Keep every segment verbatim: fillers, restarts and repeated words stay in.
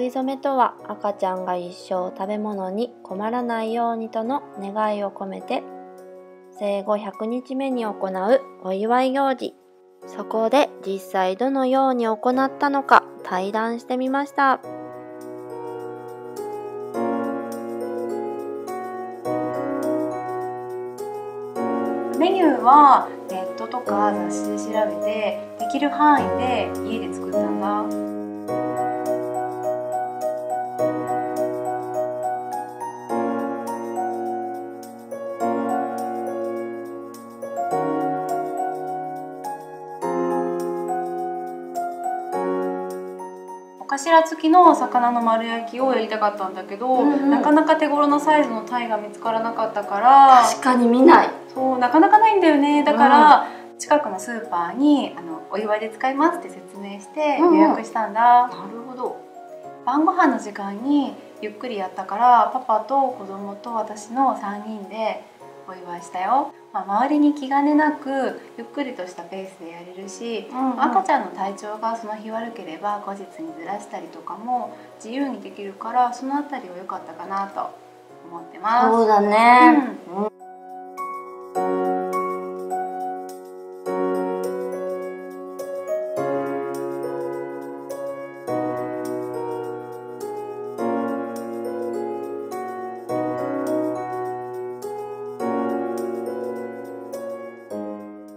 食い初めとは赤ちゃんが一生食べ物に困らないようにとの願いを込めて生後ひゃくにちめに行うお祝い行事。そこで実際どのように行ったのか対談してみました。メニューはネットとか雑誌で調べてできる範囲で家で作ったんだ。頭付きの魚の丸焼きをやりたかったんだけど、うんうん、なかなか手頃なサイズの鯛が見つからなかったから。確かに見ない。そう、なかなかないんだよね。だから、うん、近くのスーパーにあのお祝いで使いますって説明して予約したんだ、うんうん、なるほど。晩ご飯の時間にゆっくりやったからパパと子供と私のさんにんでお祝いしたよ。まあ、周りに気兼ねなくゆっくりとしたペースでやれるし、うんうん、赤ちゃんの体調がその日悪ければ後日にずらしたりとかも自由にできるから、そのあたりは良かったかなと思ってます。そうだね、うんうん、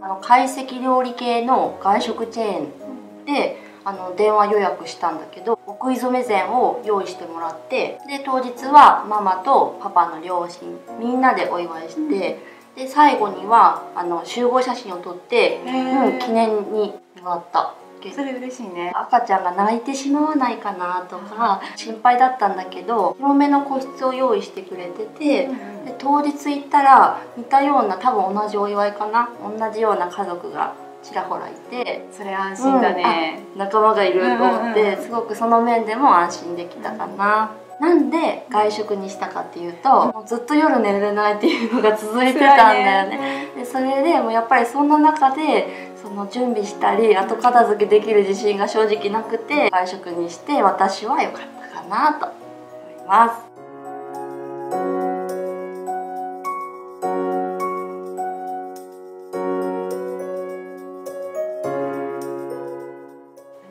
懐石料理系の外食チェーンであの電話予約したんだけど、お食い初め膳を用意してもらって、で当日はママとパパの両親みんなでお祝いして、うん、で最後にはあの集合写真を撮って、うん、記念にもらった。それ嬉しいね。赤ちゃんが泣いてしまわないかなとか心配だったんだけど、広めの個室を用意してくれてて、うん、で当日行ったら似たような、多分同じお祝いかな、同じような家族がちらほらいて、それ安心だね、うん、仲間がいると思ってすごくその面でも安心できたかな、うん、なんで外食にしたかっていうと、もうずっと夜寝れないっていうのが続いてたんだよね。でそれでもやっぱりそんな中でその準備したり後片付けできる自信が正直なくて、外食にして私は良かったかなと思います。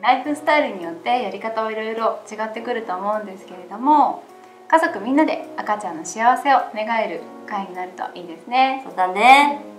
ライフスタイルによってやり方はいろいろ違ってくると思うんですけれども、家族みんなで赤ちゃんの幸せを願える会になるといいですね。そうだね。